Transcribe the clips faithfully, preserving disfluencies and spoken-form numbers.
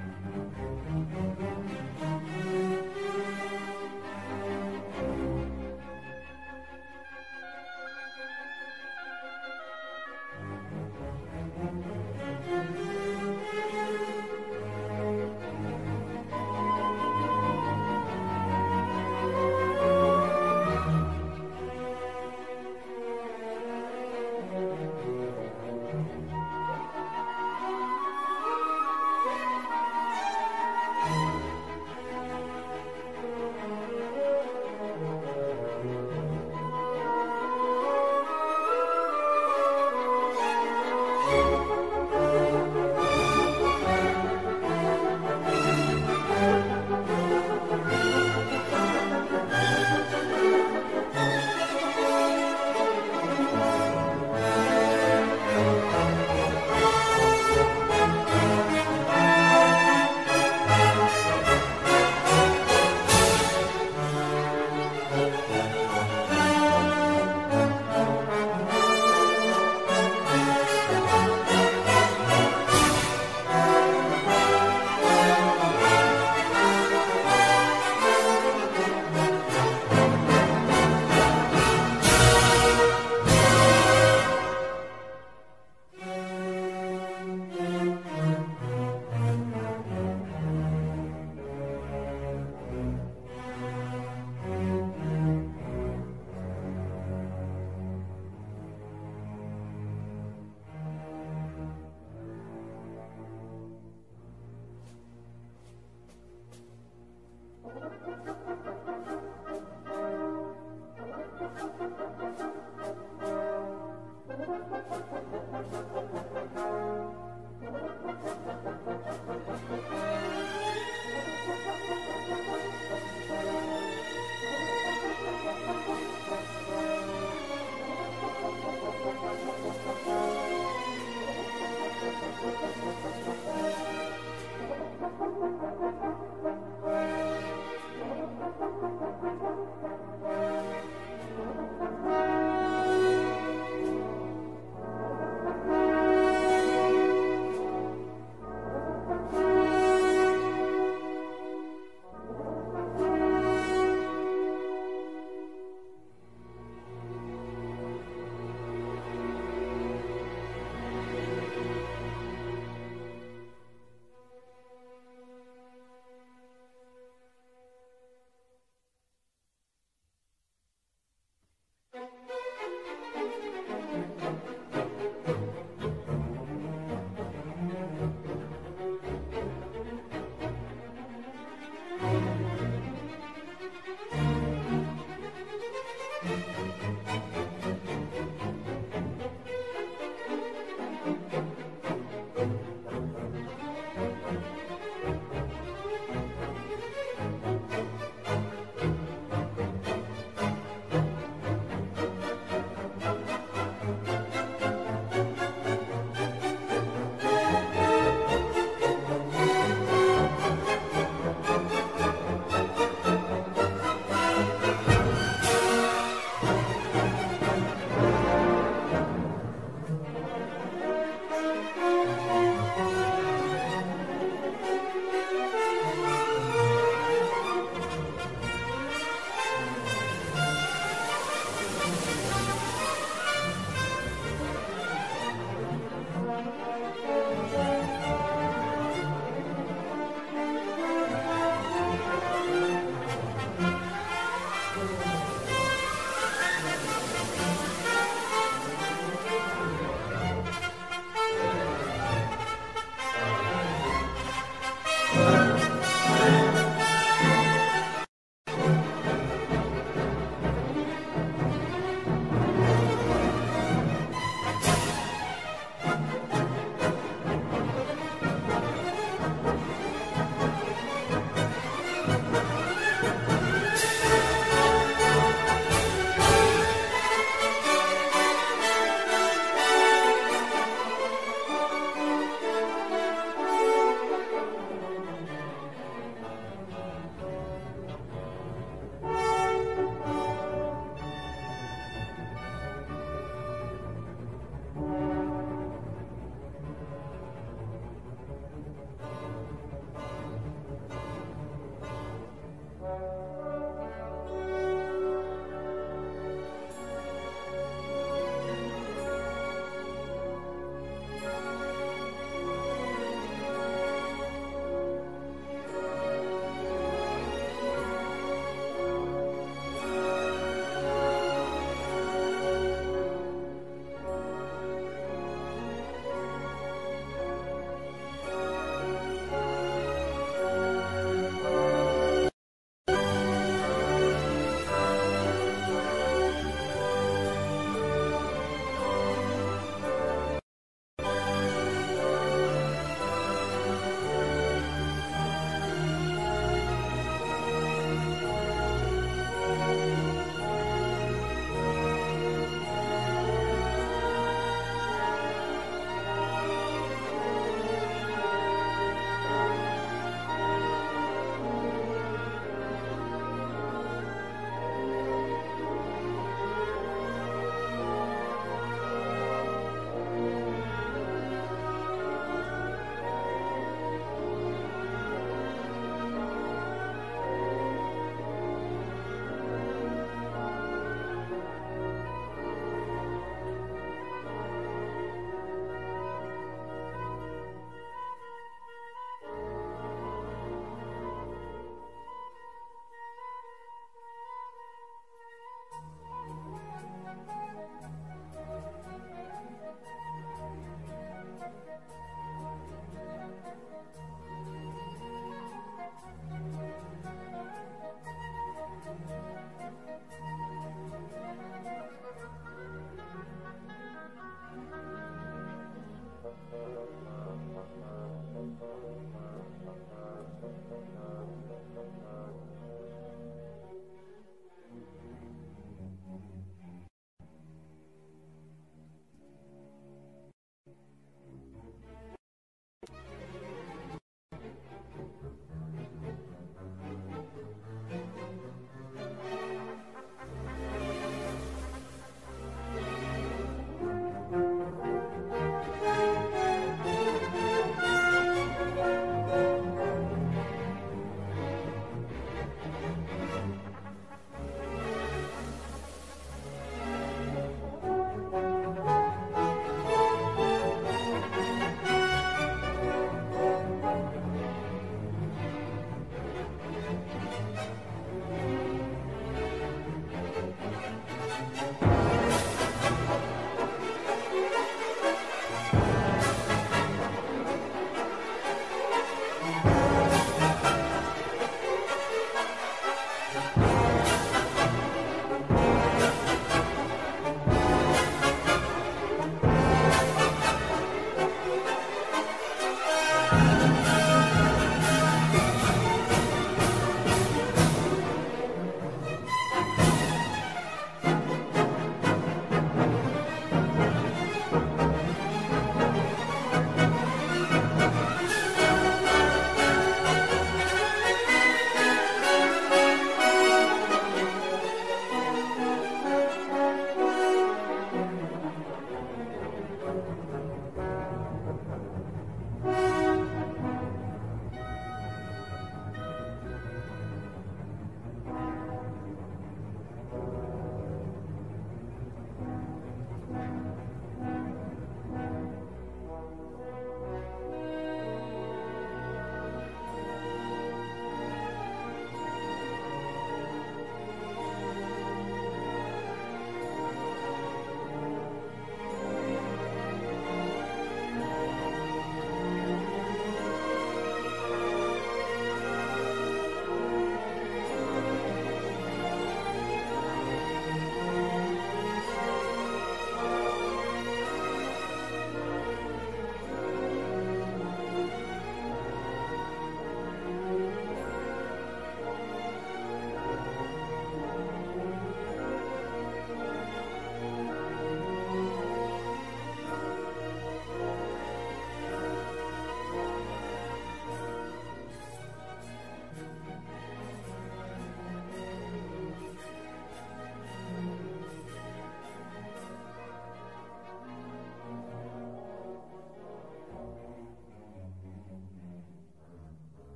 Thank you.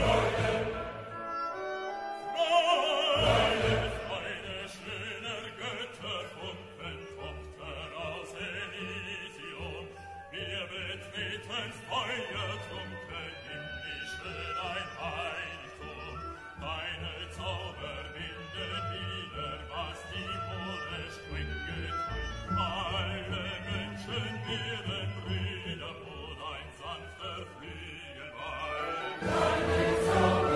Deine Zauber